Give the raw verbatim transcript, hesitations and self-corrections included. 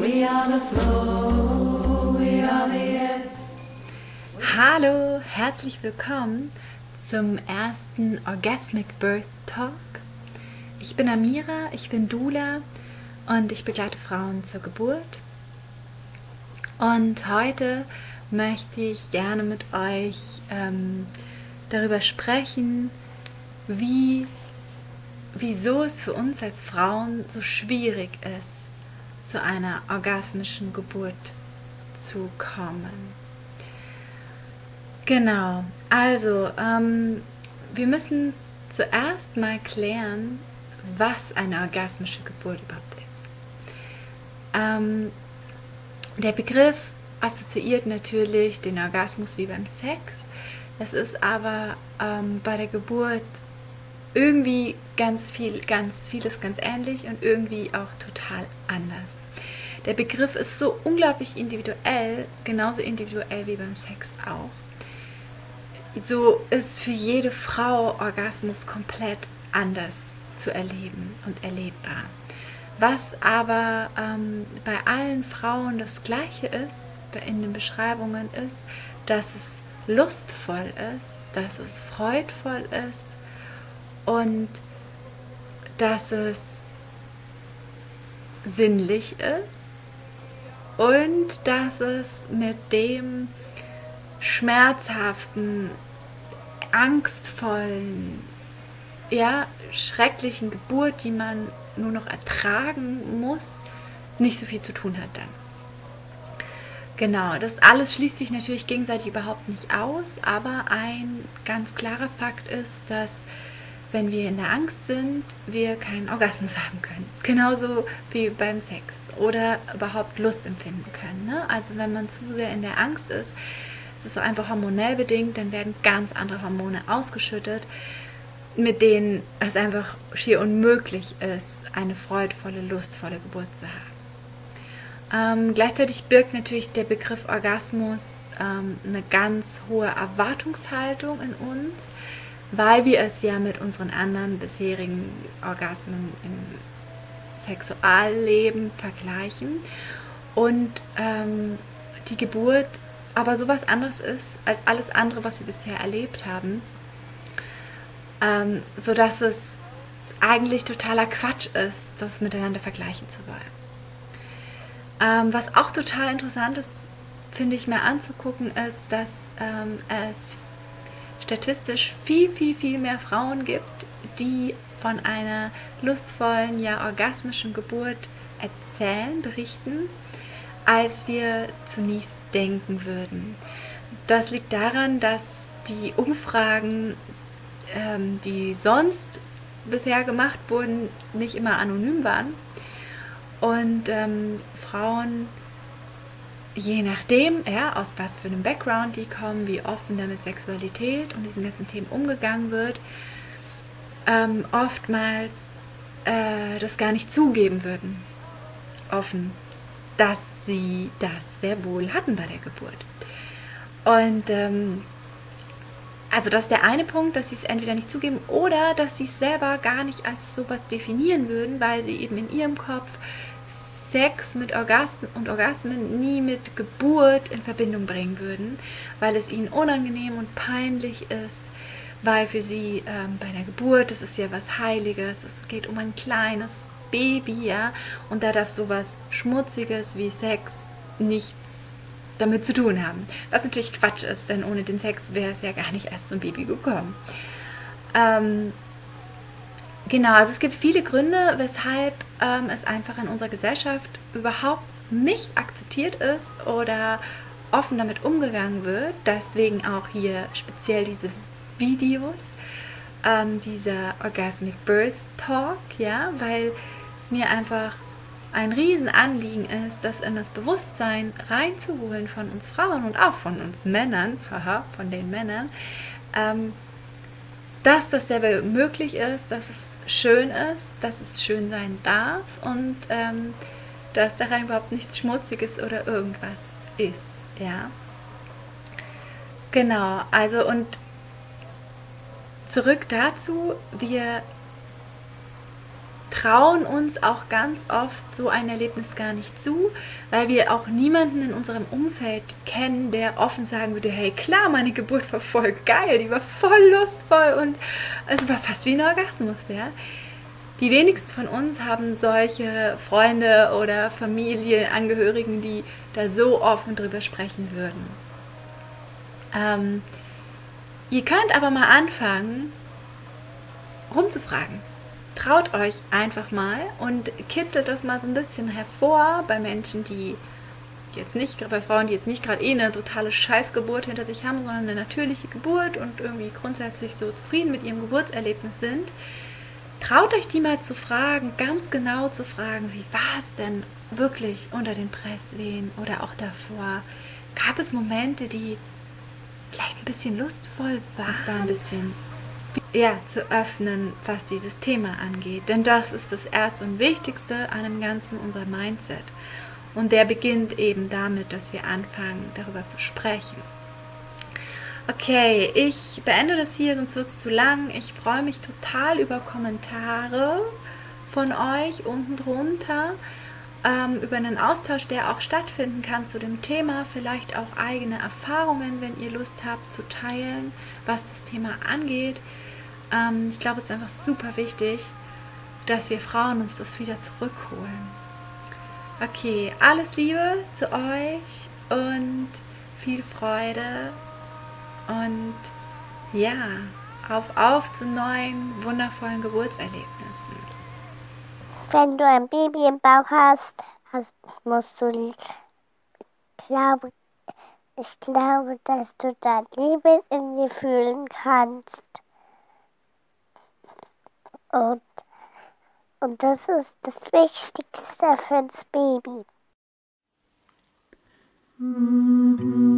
We are the flow, we are the air. Hallo, herzlich willkommen zum ersten Orgasmic Birth Talk. Ich bin Amira, ich bin Doula und ich begleite Frauen zur Geburt. Und heute möchte ich gerne mit euch ähm, darüber sprechen, wie, wieso es für uns als Frauen so schwierig ist, zu einer orgasmischen Geburt zu kommen. Genau, also ähm, wir müssen zuerst mal klären, was eine orgasmische Geburt überhaupt ist. Ähm, der Begriff assoziiert natürlich den Orgasmus wie beim Sex. Das ist aber ähm, bei der Geburt irgendwie ganz viel, ganz vieles ganz ähnlich und irgendwie auch total anders. Der Begriff ist so unglaublich individuell, genauso individuell wie beim Sex auch. So ist für jede Frau Orgasmus komplett anders zu erleben und erlebbar. Was aber ähm, bei allen Frauen das Gleiche ist, in den Beschreibungen ist, dass es lustvoll ist, dass es freudvoll ist und dass es sinnlich ist und dass es mit dem schmerzhaften, angstvollen, ja, schrecklichen Geburt, die man nur noch ertragen muss, nicht so viel zu tun hat dann. Genau, das alles schließt sich natürlich gegenseitig überhaupt nicht aus, aber ein ganz klarer Fakt ist, dass wenn wir in der Angst sind, wir keinen Orgasmus haben können. Genauso wie beim Sex oder überhaupt Lust empfinden können, ne? Also wenn man zu sehr in der Angst ist, es ist einfach hormonell bedingt, dann werden ganz andere Hormone ausgeschüttet, mit denen es einfach schier unmöglich ist, eine freudvolle, lustvolle Geburt zu haben. Ähm, gleichzeitig birgt natürlich der Begriff Orgasmus ähm, eine ganz hohe Erwartungshaltung in uns, weil wir es ja mit unseren anderen bisherigen Orgasmen im Sexualleben vergleichen und ähm, die Geburt aber sowas anderes ist als alles andere, was wir bisher erlebt haben, ähm, sodass es eigentlich totaler Quatsch ist, das miteinander vergleichen zu wollen. Ähm, was auch total interessant ist, finde ich, mir anzugucken, ist, dass ähm, es statistisch viel, viel, viel mehr Frauen gibt, die von einer lustvollen, ja orgasmischen Geburt erzählen, berichten, als wir zunächst denken würden. Das liegt daran, dass die Umfragen, ähm, die sonst bisher gemacht wurden, nicht immer anonym waren. Und ähm, Frauen, je nachdem, ja, aus was für einem Background die kommen, wie offen damit Sexualität und diesen ganzen Themen umgegangen wird, ähm, oftmals äh, das gar nicht zugeben würden, offen, dass sie das sehr wohl hatten bei der Geburt. Und ähm, also das ist der eine Punkt, dass sie es entweder nicht zugeben oder dass sie es selber gar nicht als sowas definieren würden, weil sie eben in ihrem Kopf Sex mit Orgasmen und Orgasmen nie mit Geburt in Verbindung bringen würden, weil es ihnen unangenehm und peinlich ist, weil für sie ähm, bei der Geburt, das ist ja was Heiliges, es geht um ein kleines Baby, ja, und da darf sowas Schmutziges wie Sex nichts damit zu tun haben. Was natürlich Quatsch ist, denn ohne den Sex wäre es ja gar nicht erst zum Baby gekommen. Ähm, genau, also es gibt viele Gründe, weshalb ähm, es einfach in unserer Gesellschaft überhaupt nicht akzeptiert ist oder offen damit umgegangen wird. Deswegen auch hier speziell diese Videos, ähm, dieser Orgasmic Birth Talk, ja, weil es mir einfach ein Riesenanliegen ist, das in das Bewusstsein reinzuholen von uns Frauen und auch von uns Männern, haha, von den Männern, ähm, dass das selber möglich ist, dass es schön ist, dass es schön sein darf und ähm, dass daran überhaupt nichts Schmutziges oder irgendwas ist, ja. Genau, also und zurück dazu, wir trauen uns auch ganz oft so ein Erlebnis gar nicht zu, weil wir auch niemanden in unserem Umfeld kennen, der offen sagen würde, hey klar, meine Geburt war voll geil, die war voll lustvoll und es war fast wie ein Orgasmus, ja. Die wenigsten von uns haben solche Freunde oder Familienangehörigen, die da so offen drüber sprechen würden. Ähm, ihr könnt aber mal anfangen, rumzufragen. Traut euch einfach mal und kitzelt das mal so ein bisschen hervor bei Menschen, die jetzt nicht, bei Frauen, die jetzt nicht gerade eh eine totale Scheißgeburt hinter sich haben, sondern eine natürliche Geburt und irgendwie grundsätzlich so zufrieden mit ihrem Geburtserlebnis sind. Traut euch die mal zu fragen, ganz genau zu fragen, wie war es denn wirklich unter den Presswehen oder auch davor? Gab es Momente, die vielleicht ein bisschen lustvoll waren? Da ein bisschen ja, zu öffnen, was dieses Thema angeht. Denn das ist das Erste und Wichtigste an dem Ganzen, unser Mindset. Und der beginnt eben damit, dass wir anfangen, darüber zu sprechen. Okay, ich beende das hier, sonst wird es zu lang. Ich freue mich total über Kommentare von euch unten drunter, ähm, über einen Austausch, der auch stattfinden kann zu dem Thema, vielleicht auch eigene Erfahrungen, wenn ihr Lust habt, zu teilen, was das Thema angeht. Ähm, ich glaube, es ist einfach super wichtig, dass wir Frauen uns das wieder zurückholen. Okay, alles Liebe zu euch und viel Freude. Und ja, auf auf zu neuen, wundervollen Geburtserlebnissen. Wenn du ein Baby im Bauch hast, hast musst du, glaube, ich glaube, dass du da Liebe in dir fühlen kannst. Und, und das ist das Wichtigste für das Baby. Mm-hmm.